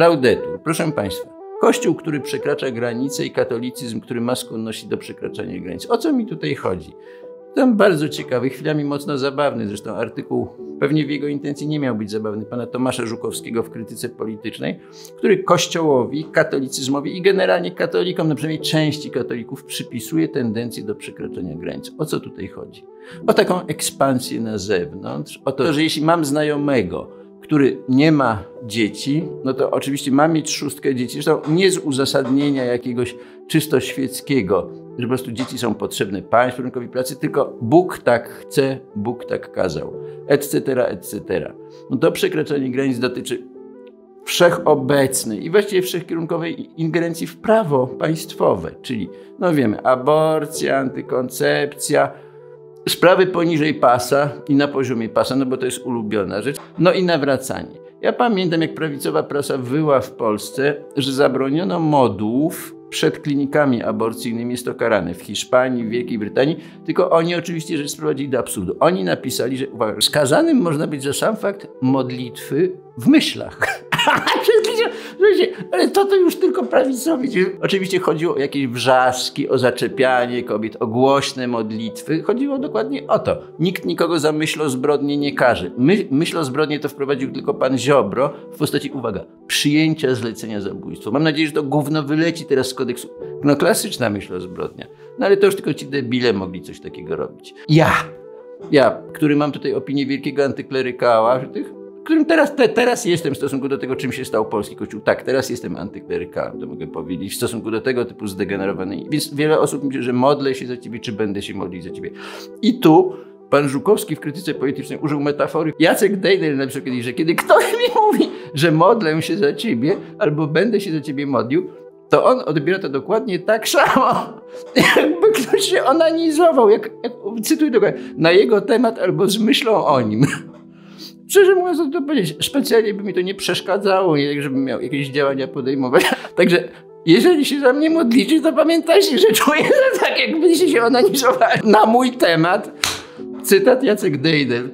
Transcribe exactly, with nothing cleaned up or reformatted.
Laudetur. Proszę Państwa, Kościół, który przekracza granice i katolicyzm, który ma skłonności do przekraczania granic. O co mi tutaj chodzi? Tam bardzo ciekawy, chwilami mocno zabawny, zresztą artykuł pewnie w jego intencji nie miał być zabawny, pana Tomasza Żukowskiego w Krytyce Politycznej, który Kościołowi, katolicyzmowi i generalnie katolikom, na przynajmniej części katolików, przypisuje tendencję do przekraczania granic. O co tutaj chodzi? O taką ekspansję na zewnątrz, o to, że jeśli mam znajomego, który nie ma dzieci, no to oczywiście ma mieć szóstkę dzieci, zresztą nie z uzasadnienia jakiegoś czysto świeckiego, że po prostu dzieci są potrzebne państwu, rynkowi pracy, tylko Bóg tak chce, Bóg tak kazał, et cetera, et cetera. No to przekraczanie granic dotyczy wszechobecnej i właściwie wszechkierunkowej ingerencji w prawo państwowe, czyli, no wiemy, aborcja, antykoncepcja, sprawy poniżej pasa i na poziomie pasa, no bo to jest ulubiona rzecz. No i nawracanie. Ja pamiętam, jak prawicowa prasa wyła w Polsce, że zabroniono modułów przed klinikami aborcyjnymi, jest to karane w Hiszpanii, w Wielkiej Brytanii, tylko oni oczywiście rzecz sprowadzili do absurdu. Oni napisali, że uwaga, skazanym można być za sam fakt modlitwy w myślach. Ale to to już tylko prawicowi. Oczywiście chodziło o jakieś wrzaski, o zaczepianie kobiet, o głośne modlitwy. Chodziło dokładnie o to. Nikt nikogo za myślozbrodnie nie karze. My, myślozbrodnie to wprowadził tylko pan Ziobro w postaci, uwaga, przyjęcia zlecenia zabójstwa. Mam nadzieję, że to gówno wyleci teraz z kodeksu. No klasyczna myślozbrodnia. No ale to już tylko ci debile mogli coś takiego robić. Ja, ja, który mam tutaj opinię wielkiego antyklerykała, że tych którym teraz, te, teraz jestem w stosunku do tego, czym się stał polski Kościół. Tak, teraz jestem antyklerykałem, to mogę powiedzieć, w stosunku do tego typu zdegenerowanymi. Więc wiele osób myśli, że modlę się za ciebie, czy będę się modlić za ciebie. I tu pan Żukowski w Krytyce Politycznej użył metafory. Jacek Dehnel na przykład, że kiedy ktoś mi mówi, że modlę się za ciebie, albo będę się za ciebie modlił, to on odbiera to dokładnie tak samo, jakby ktoś się onanizował, jak, jak cytuję dokładnie, na jego temat albo z myślą o nim. Szczerze mówiąc, to powiedzieć, specjalnie by mi to nie przeszkadzało, nie, żebym miał jakieś działania podejmować. Także jeżeli się za mnie modlicie, to pamiętajcie, że czuję, że tak jakbyście się onanizowali. Na mój temat, cytat Jacek Dehnel.